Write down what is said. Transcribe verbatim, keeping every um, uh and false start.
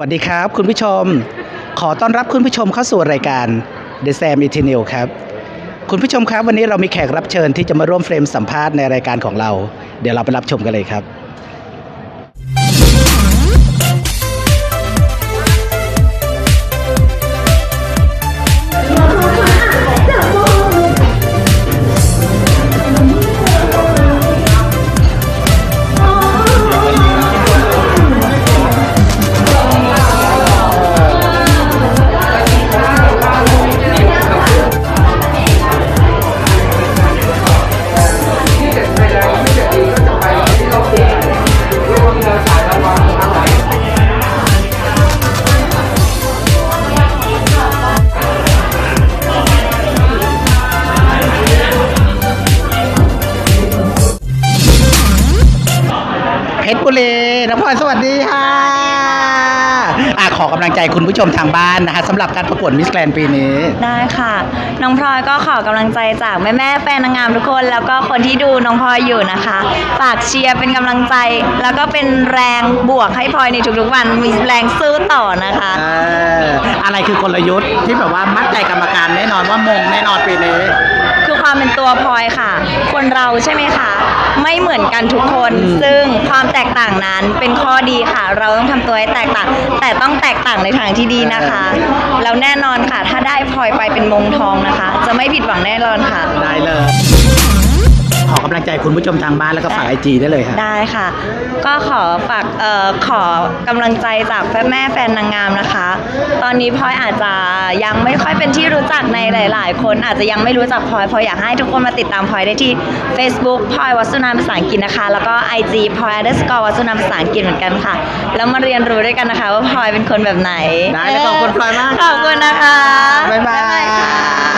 สวัสดีครับคุณผู้ชมขอต้อนรับคุณผู้ชมเข้าสู่รายการ The Sam Interview ครับคุณผู้ชมครับวันนี้เรามีแขกรับเชิญที่จะมาร่วมเฟรมสัมภาษณ์ในรายการของเราเดี๋ยวเราไปรับชมกันเลยครับเพชรบุรีน้องพลอยสวัสดีค่ะอ่ะขอกำลังใจคุณผู้ชมทางบ้านนะคะสำหรับการประกวดมิสแกรนด์ปีนี้ได้ค่ะน้องพลอยก็ขอกำลังใจจากแม่แม่แฟนนางงามทุกคนแล้วก็คนที่ดูน้องพลอยอยู่นะคะฝากเชียร์เป็นกำลังใจแล้วก็เป็นแรงบวกให้พลอยในทุกๆวันมีแรงสู้ต่อนะคะเอออะไรคือกลยุทธ์ที่แบบว่ามัดใจกรรมการแน่นอนว่ามงแน่นอนปีนี้คือความเป็นตัวพลอยค่ะคนเราใช่ไหมคะไม่เหมือนกันทุกคนซึ่งความแตกต่างนั้นเป็นข้อดีค่ะเราต้องทำตัวให้แตกต่างแต่ต้องแตกต่างในทางที่ดีนะคะแล้วแน่นอนค่ะถ้าได้พลอยไปเป็นมงทองนะคะจะไม่ผิดหวังแน่นอนค่ะได้เลยขอกำลังใจคุณผู้ชมทางบ้านแล้วก็ฝากไอจีได้เลยค่ะได้ค่ะก็ขอฝากเอ่อขอกำลังใจจากแม่แฟนนางงามนะคะตอนนี้พลอยอาจจะยังไม่ค่อยเป็นที่รู้จักในหลายๆคนอาจจะยังไม่รู้จักพลอยพลอยอยากให้ทุกคนมาติดตามพลอยได้ที่ Facebook พลอยวัสสุนันท์ภาษาอังกฤษนะคะแล้วก็ ไอ จี พลอย underscore วัสสุนันท์ภาษาอังกฤษเหมือนกันค่ะแล้วมาเรียนรู้ด้วยกันนะคะว่าพลอยเป็นคนแบบไหนได้แล้วขอบคุณพลอยมากขอบคุณนะคะบ๊ายบาย